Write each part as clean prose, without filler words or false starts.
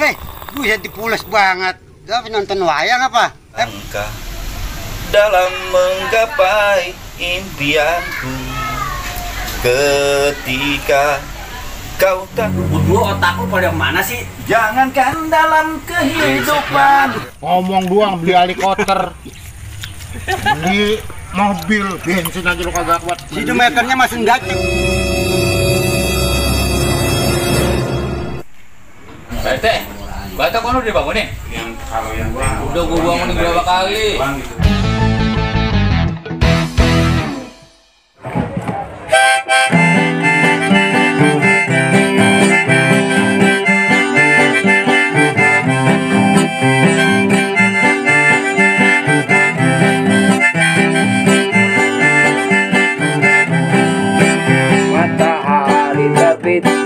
Hei, gue jadi pules banget. Gak nonton wayang apa? Angka dalam menggapai impianku. Ketika kau tahu dua otakku pada mana sih? Jangankan dalam kehidupan. Ngomong doang beli helikopter. Beli mobil, bensin aja lu kagak kuat. Hidup meternya masih gacing. Pak RT, batok kan udah dibangunin? Yang kalau yang gua udah gua bangunin berapa kali?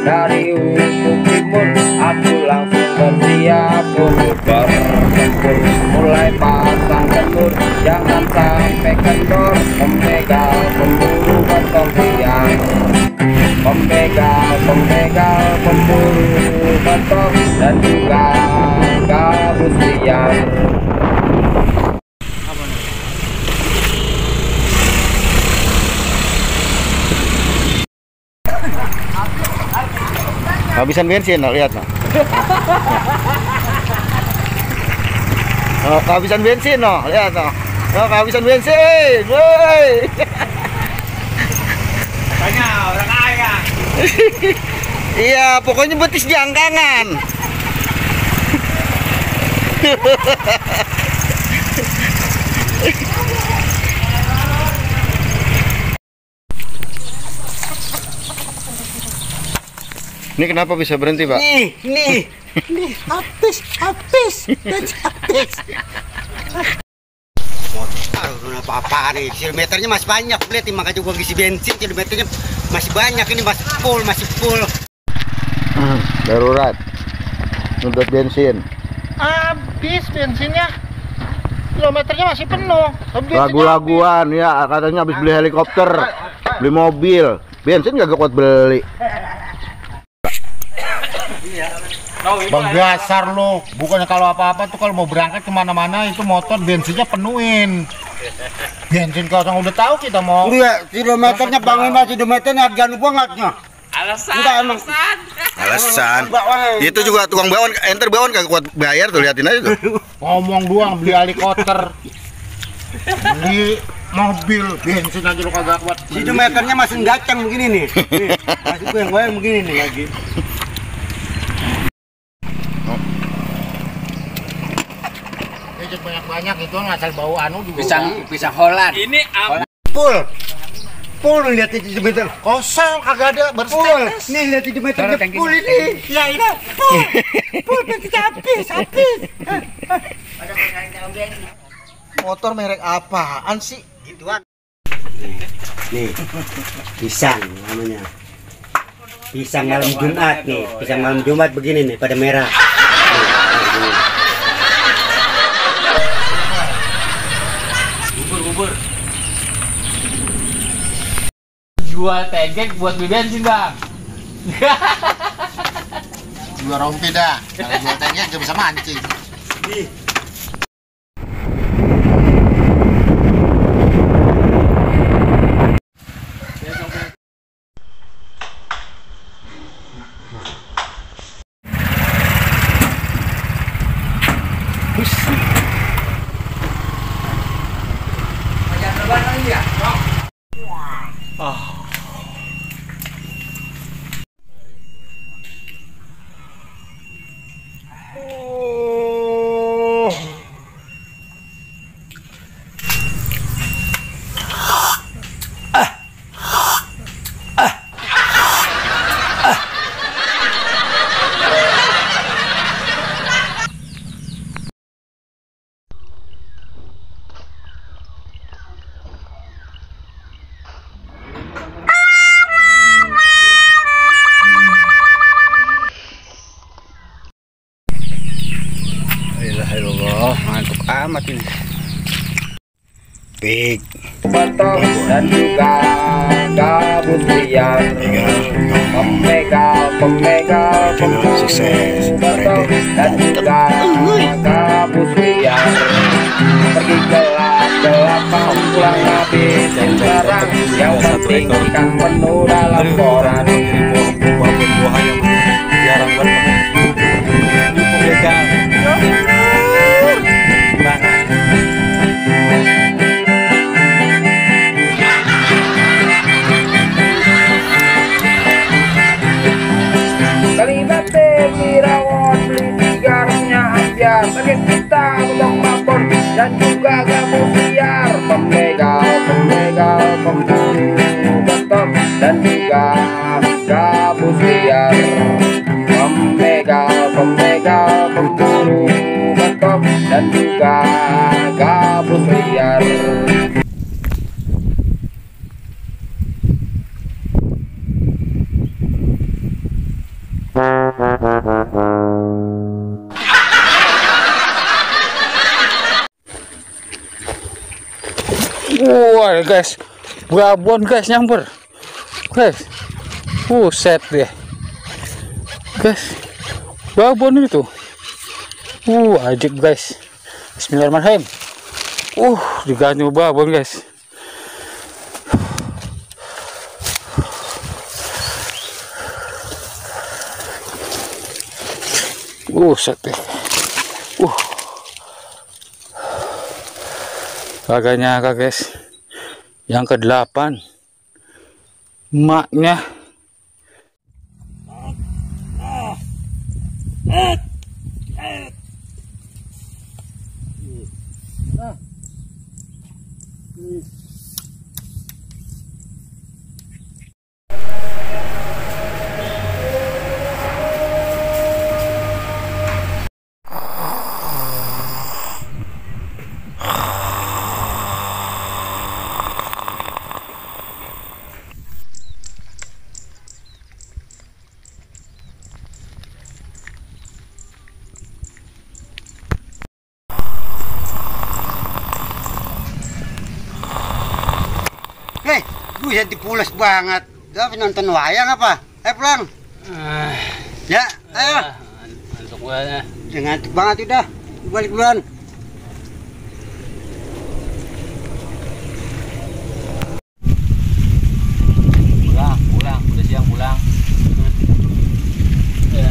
Dari ujung timur, aku langsung bersiap untuk bertempur. Mulai pasang tempur, jangan sampai kendor. Membegal pemburu batong siang, membegal pemburu batong dan juga gabus siang. Habisan bensin, nah, lihat nah. Oh, kehabisan bensin, nah, lihat nah. Oh, kehabisan bensin, woi. Tanya orang kaya. Iya, pokoknya betis jangkangan. Ini kenapa bisa berhenti, Pak? Nih, habis. Aduh, apa-apa nih, kilometernya masih banyak. Lihat, makanya gua ngisi bensin, kilometernya masih banyak. Ini masih full. Darurat, nuntut bensin. Habis bensinnya, kilometernya masih penuh. Lagu-laguan, ya katanya habis beli helikopter, beli mobil. Bensin gak kuat beli. Bang dasar lo, bukannya kalau apa-apa tuh kalau mau berangkat kemana-mana itu motor bensinnya penuhin. Bensin kosong udah tahu kita mau. Iya, kilometernya bangunan kilometernya harga bangetnya. Alasan. Itu juga tukang bawon, enter bawon kagak kuat bayar tuh liatin aja tuh. Ngomong doang beli helikopter, beli mobil, bensin aja lo kagak kuat. Kilometernya masih gacang begini nih. Masih goyang-goyang begini nih lagi. Banyak itu ngasal bau anu juga. Pisang Holland. Ini full lihat di meter. Kosong kagak ada berstatus. Nih lihat di meter full ini. Ya ini. Full habis. Motor merek apaan sih? Gituan. Nih. Pisang namanya. Pisang malam Jumat nih, pisang malam Jumat begini nih pada merah. Jual tegek buat beli bensin, Bang. Jual rompi dah. Kalau jual tegek gak bisa mancing. Amat ini big batong dan juga kabut liar, pemegal pemburu dan juga kabut liar. Pergi gelap mau pulang habis barang, yang penting ikan penuh dalam koran. Sakit kita untuk mabur dan juga gabus liar, pembegal beton dan juga gabus liar, pembegal pemburu beton dan juga gabus liar. Wah guys, babon guys nyamper guys, set deh guys, babon itu ajib guys. Bismillahirrahmanirrahim, digantung babon guys. Set deh. Kagak nyangka guys, yang ke-8 maknya. Jadi dipules banget. Udah nonton wayang apa? Ayo pulang. Ya, ayo. Ngantuk banget. Jangan banget udah. Balik duluan. Pulang. Udah siang pulang. Ya.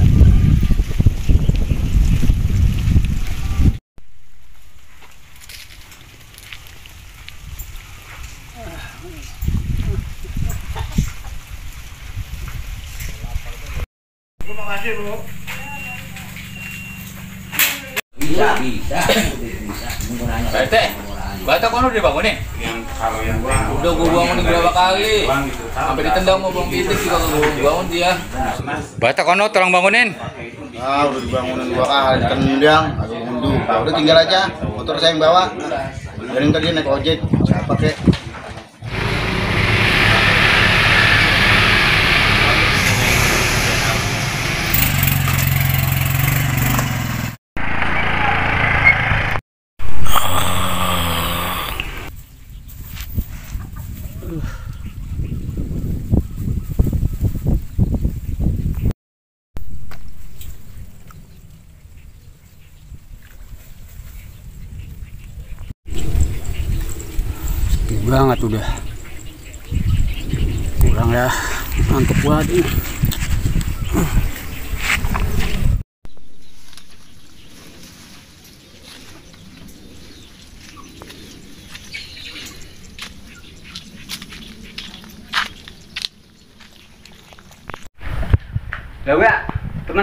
Dibangunin? Yang udah gua bangun berapa kali? Sampai ditendang mau bang titik juga gua bangun dia. Batak kono tolong bangunin. Udah dibangunin 2 kali ditendang, agak mundur. Udah tinggal aja, motor saya yang bawa. Dari tadi naik ojek, saya pakai. Banget udah kurang ya, mantep banget. Gak, teman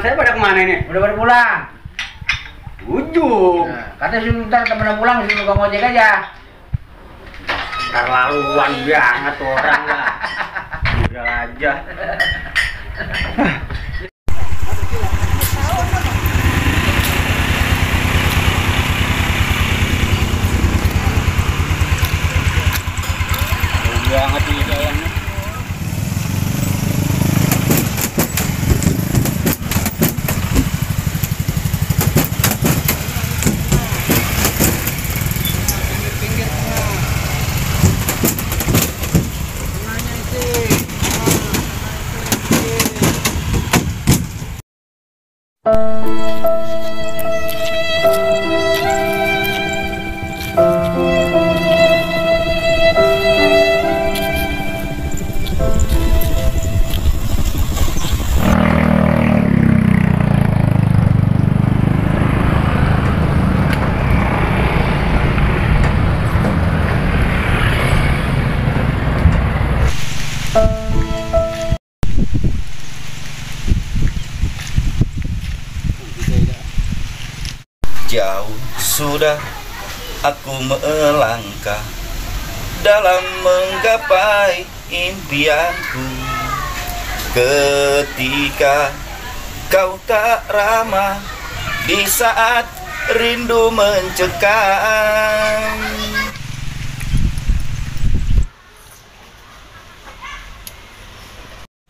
saya pada kemana ini? Udah pada pulang. Ujuk, katanya suruh ntar temennya pulang, suruh kamu ojek aja. Terlaluan banget orang lah. Udah aja. Banget ini jalannya. Pinggir-pinggir tengah. Tengahnya itu. Jauh sudah aku melangkah dalam menggapai impianku. Ketika kau tak ramah, di saat rindu mencekam,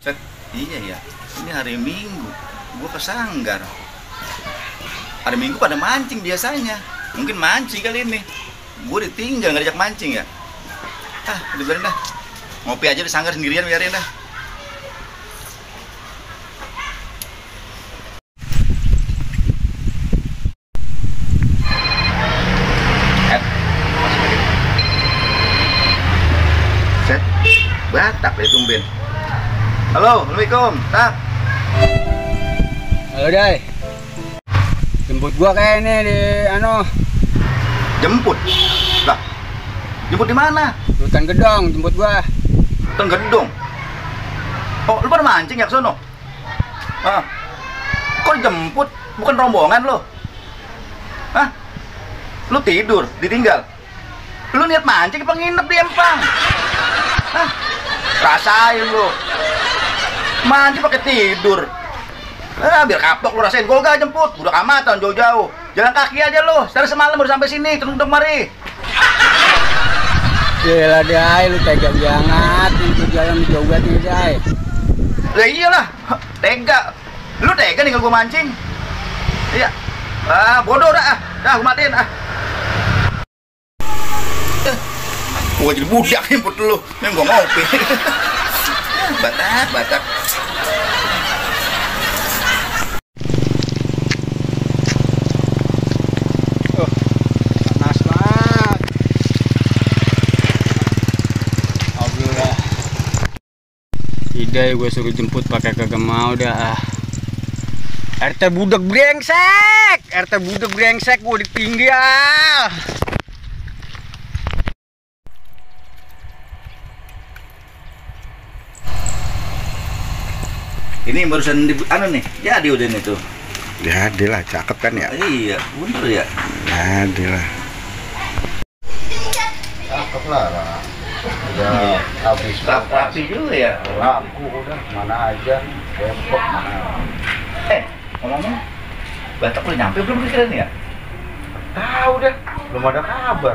Cek, iya ya, ini hari Minggu, gua kesanggar. Hari Minggu pada mancing biasanya, mungkin mancing kali ini. Gue ditinggal, ngajak mancing ya. Ah, biarin dah. Ngopi aja di sanggar sendirian, biarin dah. Set, Batak deh tumben. Halo, assalamualaikum, Tak. Halo, Day. Jemput gua kayaknya di ano. Jemput? Lah, jemput di mana? Hutan Gedong, jemput gua. Hutan Gedong? Oh, lu pada mancing ya kesono? Ah, kok jemput? Bukan rombongan lo? Hah? Lu tidur, ditinggal? Lu niat mancing apa nginep di empang? Hah? Rasain lu mancing pakai tidur. Ah, biar kapok lu rasain, gua gak jemput, udah kamatan jauh-jauh. Jalan kaki aja lu, dari semalam baru sampai sini, turun kemari. Gila Day, lu tega banget, lu jalan jauh banget nih Day. Ya iyalah, tega. Lu tega tinggal gua mancing. Iya. Ah, bodoh dah gua matiin ah. Gua jadi budak jemput lu, memang gua ngopi. Batak. Day, gue suruh jemput pakai kagak mau dah. RT budak brengsek, gue ditinggal. Ini barusan di anu nih, jadi udah nih tuh. Jadi lah, cakep kan ya? Iya, bener ya. Jadi lah. Cakep lah. Ya, habis rapi juga ya. Laku udah mana aja, bepok mana. Ngomong-ngomong, Batak udah nyampe belum kira nih ya? Tahu dah, belum ada kabar.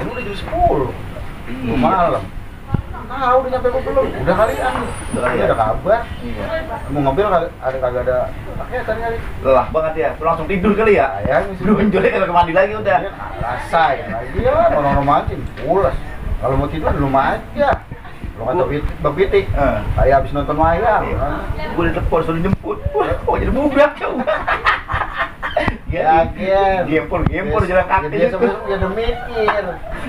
Ini udah jam 10. Belum malam. Tahu udah nyampe belum? Udah kali kan. Udah ada kabar. Iya. Mau ngambil ada kagak ada. Makanya tadi kali. Lelah banget ya. Langsung tidur kali ya. Ya, belum jolek kalau mandi lagi udah. Alasan lagi ya, orang-orang mati pulas. Kalau mau tidur lu aja. Lu kata begitu. Kayak habis nonton wayang. Gue ditelepon suruh jemput. Wah, jadi budak kau. Ya, gempur jalan kaki. Biasa besok jadi mikir.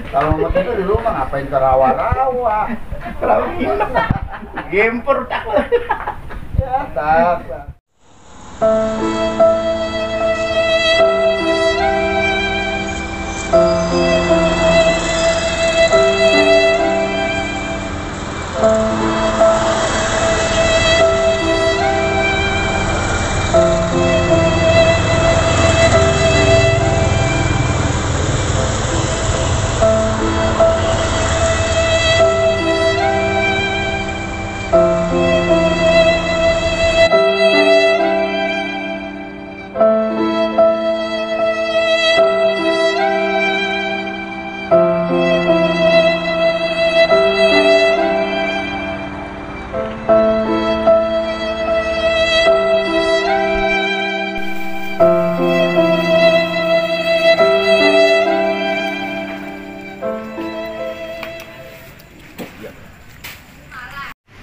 Kalau mau tidur di rumah ngapain kerawa-rawa. Kerawa nginep. Gempur tak. Ya, tak.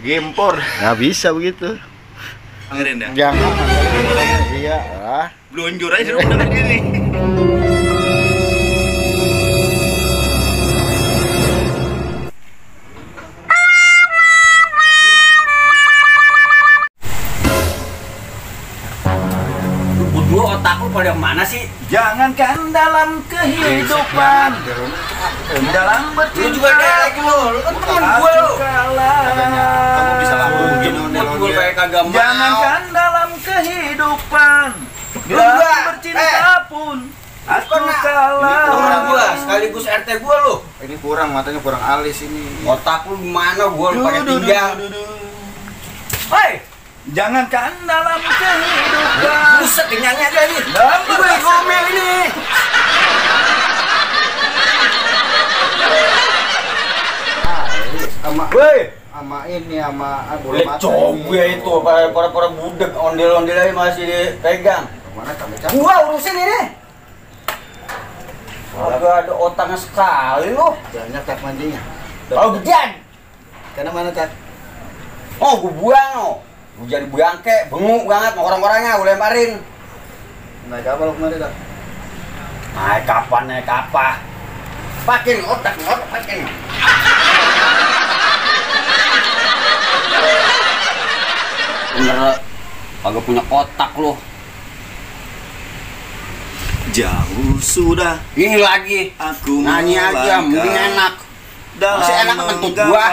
Gempor nggak bisa begitu pangeran ya? Jangan iya lah blonjor aja suruh bener gini berdua otak lu pada mana sih? Jangankan dalam kehidupan dalam bercinta juga deh lu kan temen gue lu jangankan dalam kehidupan dalam bercinta pun kalah. Kurang gua, sekaligus RT gua lu. Ini kurang, matanya kurang alis ini. Otak lu gimana gua pakai pinggang. Hei, jangan dalam kehidupan. Buset, nyanyi aja nih. Gua ngomel ini. Sama ini sama bola mata. Coba itu para budek ondel-ondel aja masih dipegang. Mana cabe-cabe. Gua urusin ini. Agak ada otaknya sekali lu. Banyak tak mancingnya. Oh, gedean. Karena mana tak? Oh, gua buang lo. Gua jadi bangke, benguk banget sama orang-orangnya, gua lemparin. Naik apa lu kemarin, dah? Naik apa? Pakin otak pakin. Bener, agak punya otak loh. Jauh sudah. Ini lagi. Aku nyanyi aja, mungkin enak. Masih enak kentut gua.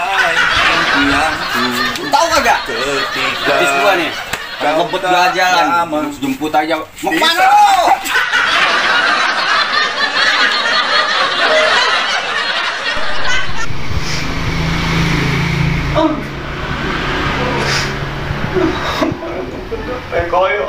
Tahu kagak? Habis gua nih. Lembut gua jalan. Jemput aja. Mau mana lu? Koyo.